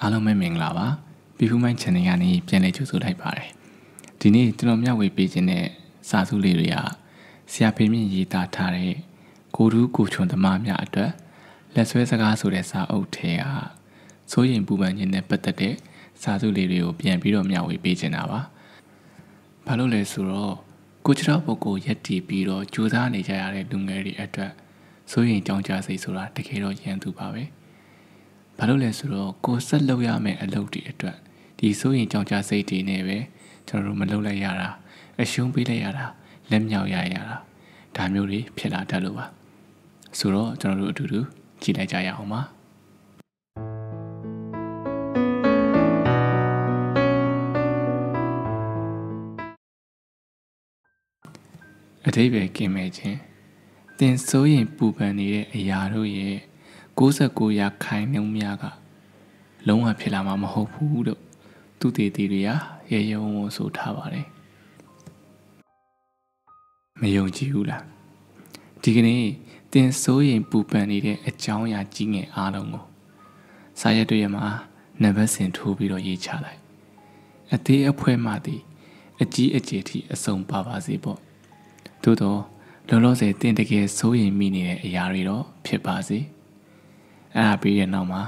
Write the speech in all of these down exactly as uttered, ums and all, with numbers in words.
阿龙们明了哇！皮肤们前年安尼变来就做来吧嘞。今年这种庙会变成嘞沙苏里呀，下边面一大沓嘞，古鲁古传的妈咪阿多，来说这个说嘞啥奥特呀？所以部分人呢不得的沙苏里有变比罗庙会变成啊哇！巴罗来说咯，古知道不过一地比罗就在那家嘞东埃里阿多，所以张家谁说啦？这个罗印度巴喂。 巴罗来说，古时老亚们阿老的一段，地所以张家谁的那位，就罗们老来呀啦，阿兄弟来呀啦，人苗呀呀啦，大苗里撇拉得路啊，所罗就罗嘟嘟，起来加油嘛！ အသေးပဲကင်မဲ့ခြင်းတင်စိုးရင်ပူပန်နေတဲ့အရာတို့ရဲ့九十九ရာခိုင်နှုန်းများကလုံးဝဖြစ်လာမှာမဟုတ်ဘူးလို့သူတည်တည်တွေကရေရုံဝန်ဆိုထားပါတယ်မယုံကြည်ဘူးလားဒီကနေ့တင်စိုးရင်ပူပန်နေတဲ့အကြောင်းအရာကြီးငယ်အားလုံးကိုစာရွက်တွေမှာနံပါတ်စဉ်ထိုးပြီးတော့ရေးချလိုက်အသေးအဖွဲမှသည်အကြီးအကျယ်ထိအဆုံးပါပါစေပေါ့ သို့တော့လောလောဆယ်တင်တကယ်စိုးရင်မိနေတဲ့အရာတွေတော့ဖြစ်ပါစေ။အဲ့ဒါပြီးတဲ့နောက်မှာ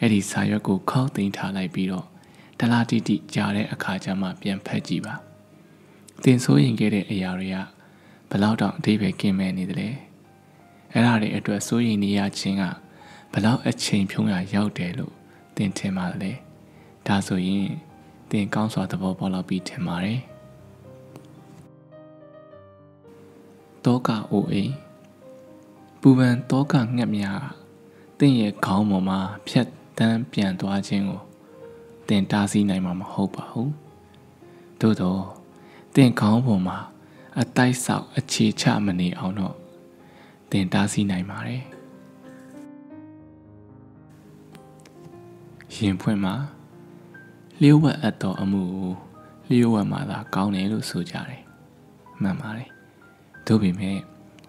အဲ့ဒီစာရွက်ကိုခေါက်သိမ်းထားလိုက်ပြီးတော့တလားတိတိကြားတဲ့အခါကျမှပြန်ဖတ်ကြည့်ပါ။တင်စိုးရင်ခဲ့တဲ့အရာတွေကဘလောက်တောင်အသေးပဲကင်းမဲ့နေသလဲ။အဲ့ဒါတွေအတွက်စိုးရင်နေရခြင်းကဘလောက်အချိန်ဖြုံးရရောက်တယ်လို့တင်ထင်ပါလဲ။ဒါဆိုရင်တင်ကောင်းစွာသဘောပေါက်လောက်ပြီးထင်ပါတယ်။ တောကအိုအိမ်ပူပန်တောကငှက်များတင့်ရဲ့ခေါင်းပေါ်မှာဖြတ်တန်းပြန်သွားခြင်းကိုတင်တားဆီးနိုင်မှာမဟုတ်ပါဘူးသို့တော့တင်ခေါင်းပေါ်မှာအတိုက်ဆောက်အခြေချမနေအောင်တော့တင်တားဆီးနိုင်ပါတယ်ရင်ဖွင့်မှာလျှို့ဝှက်အပ်တော်အမှုကိုလျှို့ဝှက်မှသာကောင်းတယ်လို့ဆိုကြတယ်မှန်ပါတယ် တို့ပေမဲ့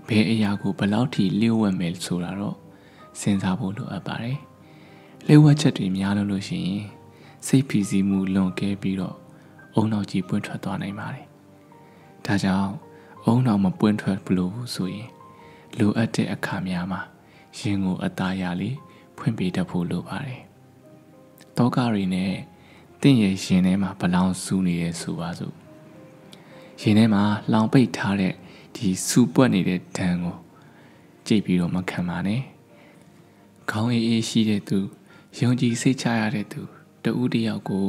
ဘယ်အရာကိုဘယ်လောက်ထိလျှို့ဝှက်မယ်ဆိုတာတော့စဉ်းစားဖို့လိုအပ်ပါတယ်လျှို့ဝှက်ချက်တွေများလို့လို့ရှိရင်စိတ်ဖိစီးမှုလွန်ကဲပြီးတော့အုံနောက်ကြီးပွင့်ထွက်သွားနိုင်ပါတယ်ဒါကြောင့်အုံနောက်မပွင့်ထွက်လို့ဆိုရင်လိုအပ်တဲ့အခါများမှာရင်ကိုအသားရလေးဖွင့်ပေးတတ်ဖို့လိုပါတယ်တောကရီနဲ့တင့်ရဲ့ရင်ထဲမှာဘလောင်ဆူနေတယ်ဆိုပါစို့ရင်ထဲမှာလောင်ပိတ်ထားတဲ့ ဒီစူပွက်နေတဲ့ဒဏ်ကိုကြိတ်ပြီးတော့မခံပါနဲ့ခေါင်းအေးအေးရှိတဲ့သူယုံကြည်စိတ်ချရတဲ့သူတဦးတယောက်ကို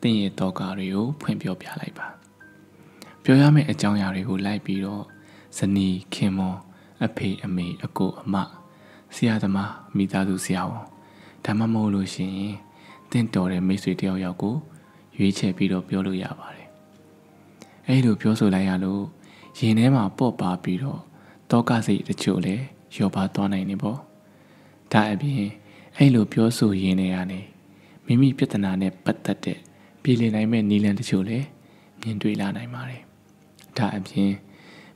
သင်ရဲ့တောကတွေကိုဖွင့်ပြောပြလိုက်ပါပြောရမယ့်အကြောင်းအရာတွေကိုလိုက်ပြီးတော့ဇနီးခင်မွန်အဖေအမေအကိုအမဆရာသမားမိသားစုဆရာဝန်ဒါမှမဟုတ်လို့ရှိရင်သင်တော်တဲ့မိတ်ဆွေတယောက်ယောက်ကိုရွေးချယ်ပြီးတော့ပြောလို့ရပါတယ်အဲ့လိုပြောဆိုလိုက်ရလို့ ရင်ထဲမှာပေါ့ပါပြီးတော့တောကစိတ်တချို့လည်းရောပါသွားနိုင်နေပေါ့ဒါအပြင်အဲ့လိုပြောဆိုရင်းနေရနေမိမိပြဿနာနဲ့ပတ်သက်တဲ့ပြည်လည်နိုင်မဲ့နည်းလမ်းတချို့လည်းမြင်တွေ့လာနိုင်ပါတယ်ဒါအပြင်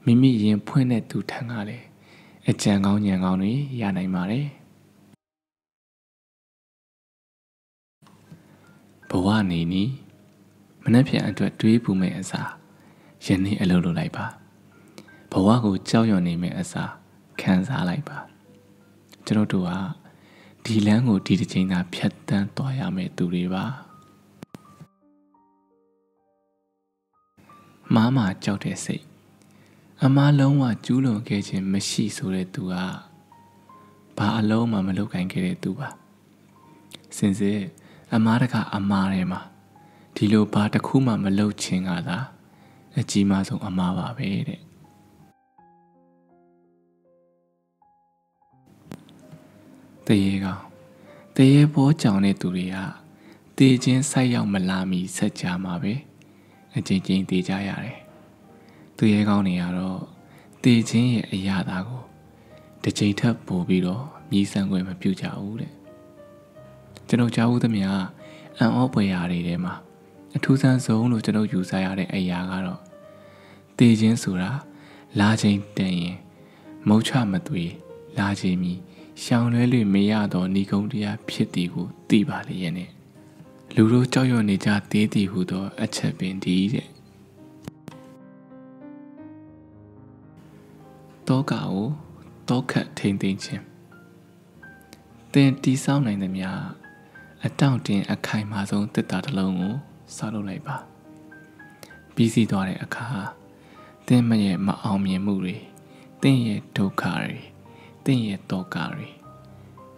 မိမိရင်ဖွင့်တဲ့သူထံကလည်းအကြံကောင်းဉာဏ်ကောင်းတွေရနိုင်ပါတယ်ဘဝနေနီးမနှက်ပြန်အတွက်တွေးပူမဲ့အစားယနေ့အလုပ်လုပ်လိုက်ပါ ဘဝကိုကြောက်ရွံ့နေမယ့်အစားခံစားလိုက်ပါကျွန်တော်တို့ကဒီလမ်းကိုဒီတစ်ချိန်သာဖြတ်တန်းသွားရမယ့်သူတွေပါမားမာကြောက်တဲ့စိတ်အမားလုံးဝကျူးလွန်ခဲ့ခြင်းမရှိဆိုတဲ့သူကဘာအလုံးမှမလုပ်ကိုင်ခဲ့တဲ့သူပါစင်စစ်အမားတကအမားထဲမှာဒီလိုဘာတစ်ခုမှမလုပ်ခြင်းကသာ အကြီးမားဆုံးအမှားပါပဲတဲ့တရေကောင်တရေပေါ်ကြောင်တဲ့သူတွေကတေချင်းဆိုက်ရောက်မလာမီဆက်ကြမှာပဲအချင်းချင်းတေကြရတယ်သူရဲကောင်တွေကတော့တေချင်းရဲ့အရာသားကိုတစ်ချိန်ထပ်ပို့ပြီးတော့မြည်ဆန်ခွင့်မပြုကြဘူးတဲ့ကျွန်တော်ကြားဦးသမီးကအံ့ဩဖွယ်ရာတွေထဲမှာ အထူးဆန်းဆုံးလို့ကျွန်တော်ယူဆရတဲ့အရာကတော့တေချင်းဆိုတာလာချင်းတန်ရင်မုတ်ချမသွေးလာချင်းမီ ရှောင်လွဲလွေမရသောဏီကုံတရားဖြစ်သည်ကိုသိပါလျက်နဲ့ လူတို့ကြောက်ရွံ့နေကြသေးသည်ဟုသောအချက်ပင်ဒီတဲ့တောကကိုတောခတ်ထိမ့်သိမ့်ခြင်းသင်တီးဆောင်းနိုင်သမျှအတောင့်တင်အခိုင်အမာဆုံးသစ္စာတစ်လုံးကိုဆောက်လုပ်လိုက်ပါပြီးစီးသွားတဲ့အခါသင်မရဲ့မအောင်မြင်မှုတွေသင်ရဲ့ဒုက္ခတွေသင်ရဲ့တောကတွေ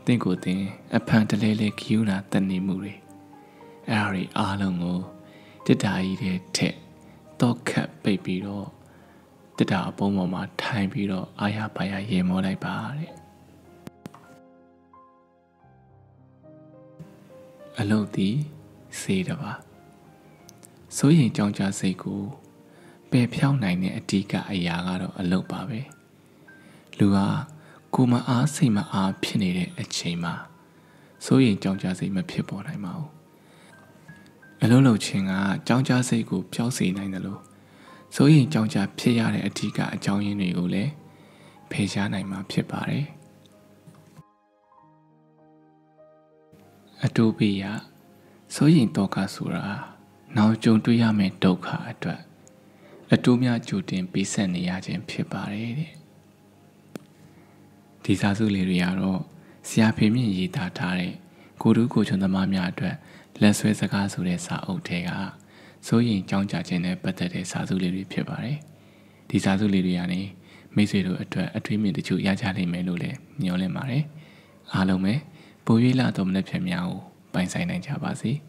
သင်ကိုယ်သင်အဖန်တလဲလဲဂိယူနာတနေမှုတွေအဲ့ဒါတွေအားလုံးကိုတတ္တာကြီးတဲ့ထက်တောခတ်ပိတ်ပြီးတော့တတ္တာအပုံပေါ်မှာထိုင်ပြီးတော့အာရပါရရေမောလိုက်ပါတဲ့အလုတ်သည်စေတပါစိုးရင်ကြောင်းကြစိတ်ကိုပယ်ဖြောင်းနိုင်တဲ့အဓိကအရာကတော့အလုတ်ပါပဲလူဟာကိုယ်မအားစိတ်မအားဖြစ်နေတဲ့အချိန်မှာစိုးရင်ကြောင်းကြစိတ်မဖြစ်ပေါ်နိုင်ပါဘူးအလုံးလုံးချင်းကကြောင်းကြစိတ်ကိုပျောက်စေနိုင်တယ်လို့ဆိုရင်ကြောင်းကြဖြစ်ရတဲ့အဓိကအကြောင်းရင်းတွေကိုလည်းဖယ်ရှားနိုင်မှာဖြစ်ပါတယ်အတူပိယဆိုရင်တောကဆိုတာနောက်ကြုံတွေ့ရမယ့်ဒုက္ခအတွက်အတူများကြိုတင်ပေးဆက်နေရခြင်းဖြစ်ပါတယ်တဲ့ဒီစာစုလေးတွေကတော့ဆရာဖေမြင့်ရေးသားထားတဲ့ကိုတူးကိုချွန်သမားများအတွက်လက်ဆွဲစကားဆိုတဲ့စာအုပ်ထဲကစိုးရင်ကြောင်းကြခြင်းနဲ့ပတ်သက်တဲ့စာစုလေးတွေဖြစ်ပါတယ်။ဒီစာစုလေးတွေကနေမိတ်ဆွေတို့အတွက်အထွေးမြင့်တချို့ရကြနိုင်မယ်လို့လည်းမျှော်လင့်ပါတယ်။အားလုံးပဲပို၍လာတော်မူတဲ့ဖြစ်များကိုပိုင်ဆိုင်နိုင်ကြပါစေ။